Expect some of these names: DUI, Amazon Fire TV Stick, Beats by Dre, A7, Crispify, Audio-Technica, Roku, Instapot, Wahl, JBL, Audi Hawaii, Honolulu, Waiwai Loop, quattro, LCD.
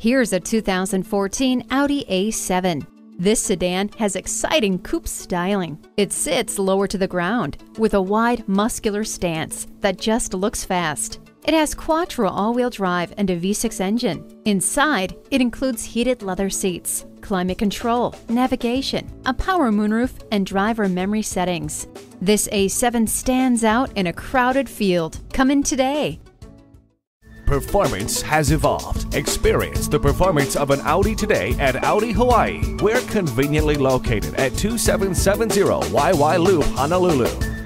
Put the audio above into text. Here's a 2014 Audi A7. This sedan has exciting coupe styling. It sits lower to the ground with a wide, muscular stance that just looks fast. It has quattro all-wheel drive and a V6 engine. Inside, it includes heated leather seats, climate control, navigation, a power moonroof, and driver memory settings. This A7 stands out in a crowded field. Come in today. Performance has evolved. Experience the performance of an Audi today at Audi Hawaii. We're conveniently located at 2770 Waiwai Loop, Honolulu.